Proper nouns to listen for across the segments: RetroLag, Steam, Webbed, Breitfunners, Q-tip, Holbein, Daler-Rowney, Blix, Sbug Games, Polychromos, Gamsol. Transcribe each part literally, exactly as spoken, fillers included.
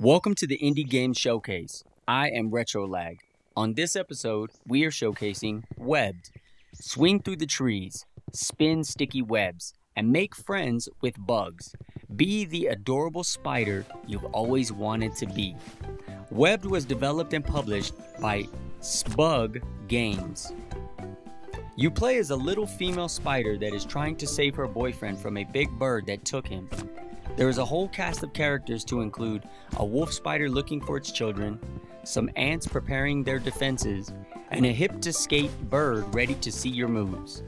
Welcome to the Indie Game Showcase. I am RetroLag. On this episode, we are showcasing Webbed. Swing through the trees, spin sticky webs, and make friends with bugs. Be the adorable spider you've always wanted to be. Webbed was developed and published by Sbug Games. You play as a little female spider that is trying to save her boyfriend from a big bird that took him. There is a whole cast of characters to include a wolf spider looking for its children, some ants preparing their defenses, and a hip-to-skate bird ready to see your moves.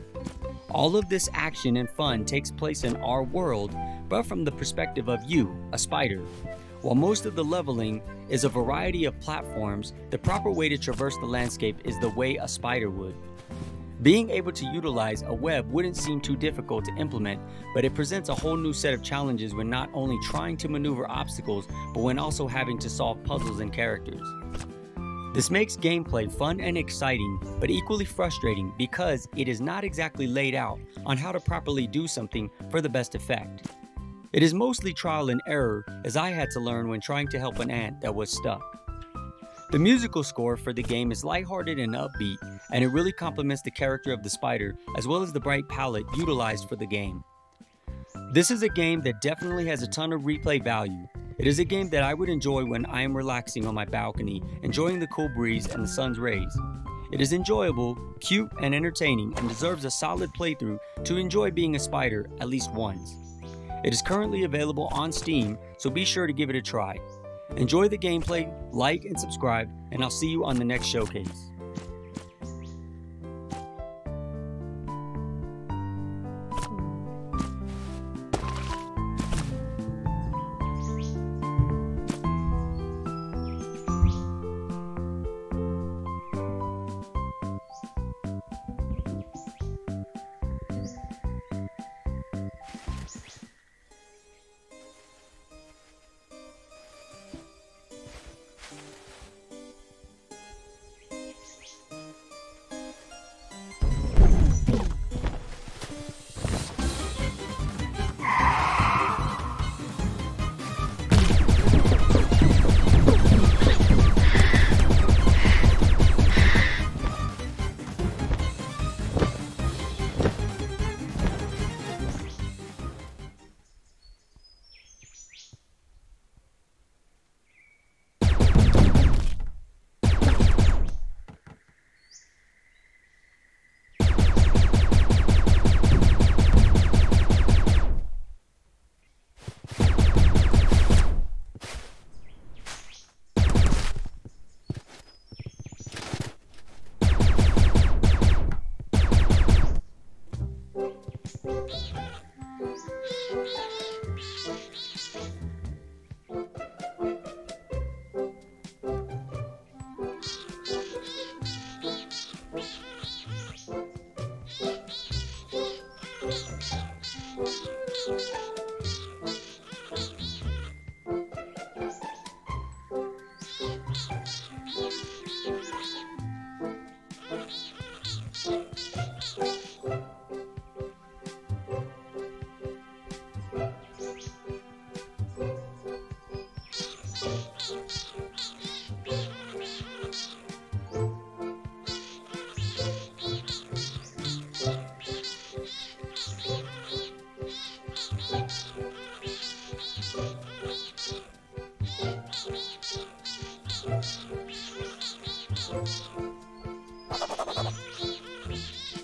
All of this action and fun takes place in our world, but from the perspective of you, a spider. While most of the leveling is a variety of platforms, the proper way to traverse the landscape is the way a spider would. Being able to utilize a web wouldn't seem too difficult to implement, but it presents a whole new set of challenges when not only trying to maneuver obstacles, but when also having to solve puzzles and characters. This makes gameplay fun and exciting, but equally frustrating because it is not exactly laid out on how to properly do something for the best effect. It is mostly trial and error, as I had to learn when trying to help an ant that was stuck. The musical score for the game is lighthearted and upbeat, and it really complements the character of the spider as well as the bright palette utilized for the game. This is a game that definitely has a ton of replay value. It is a game that I would enjoy when I am relaxing on my balcony, enjoying the cool breeze and the sun's rays. It is enjoyable, cute, and entertaining, and deserves a solid playthrough to enjoy being a spider at least once. It is currently available on Steam, so be sure to give it a try. Enjoy the gameplay, like and subscribe, and I'll see you on the next showcase. Thank you.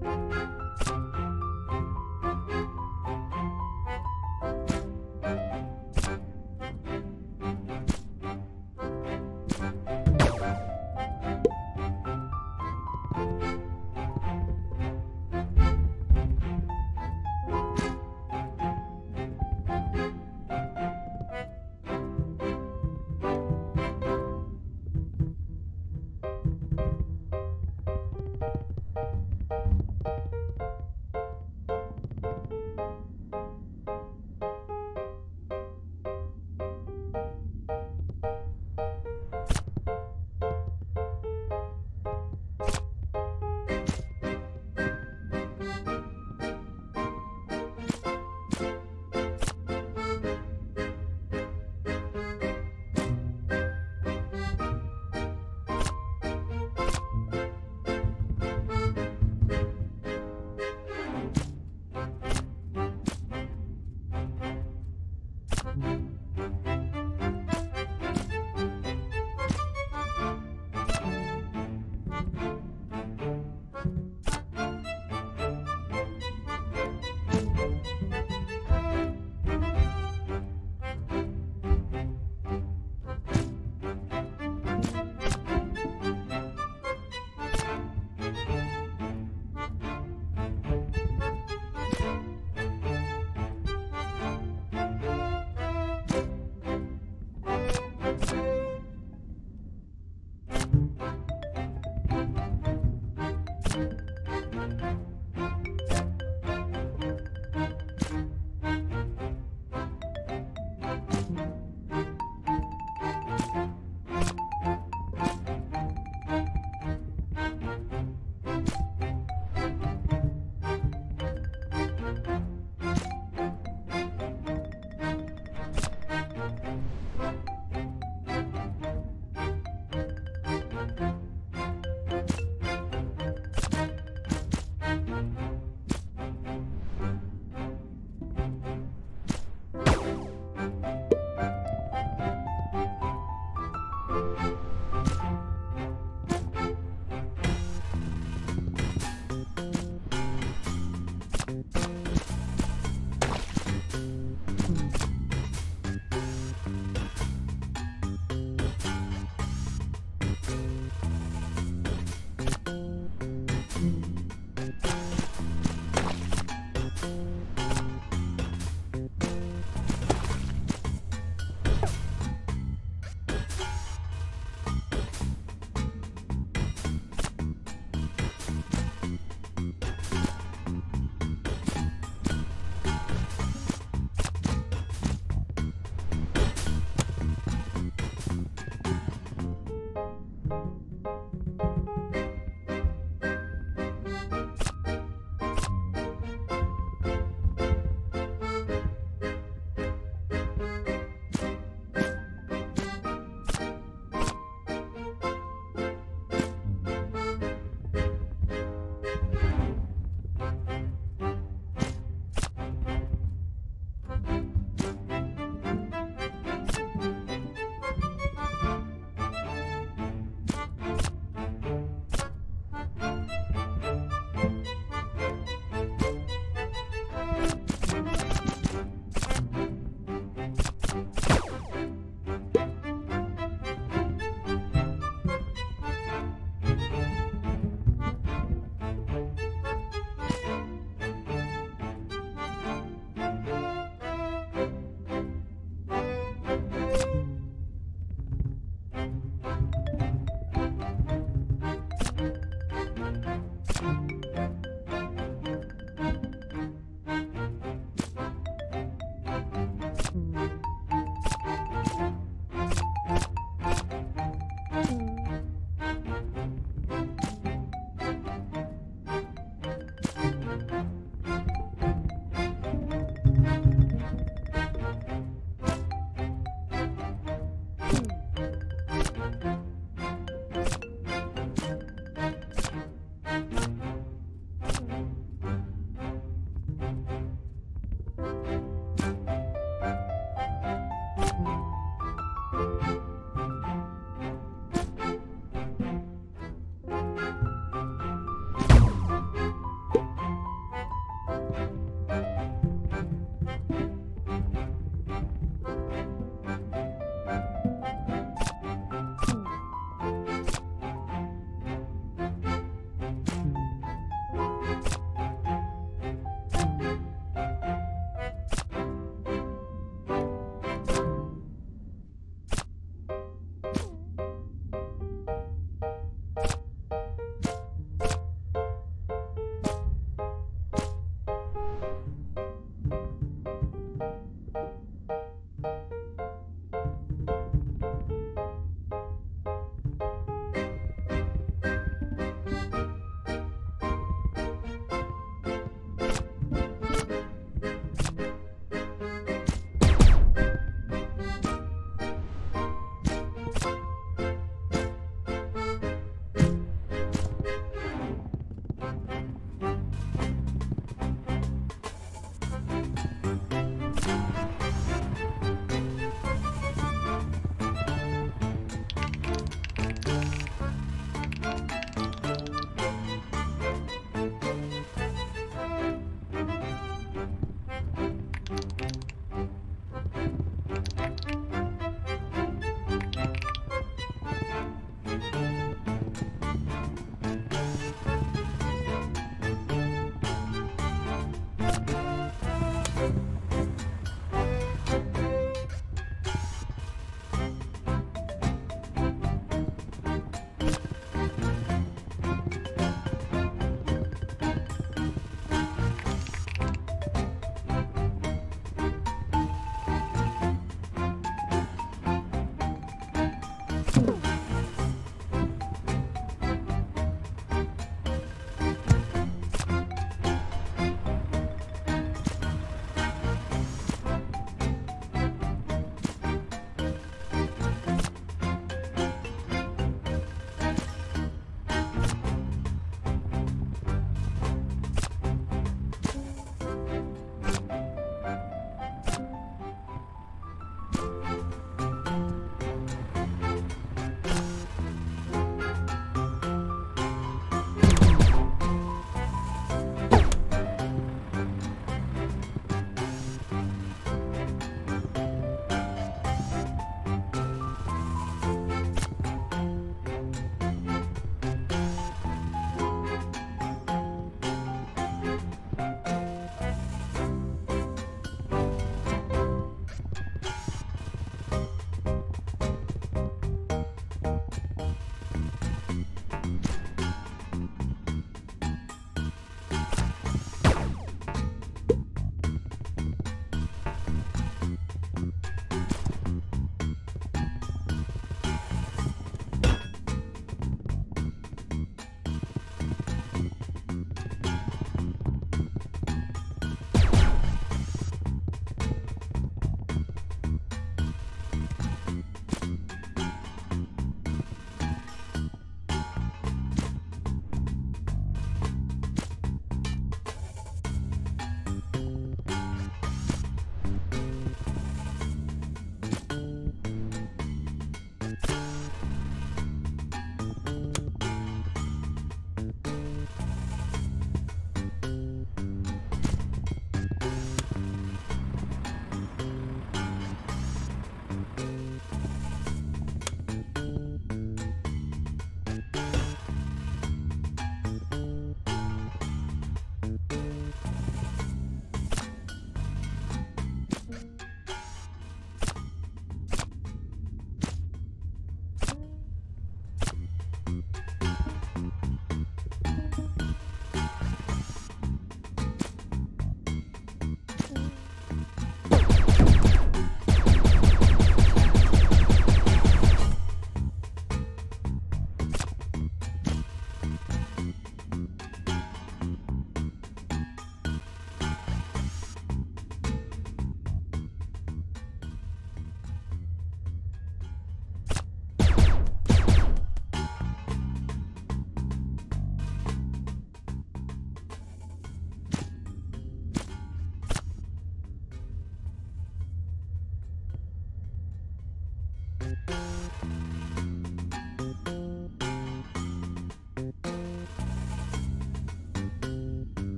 Bye.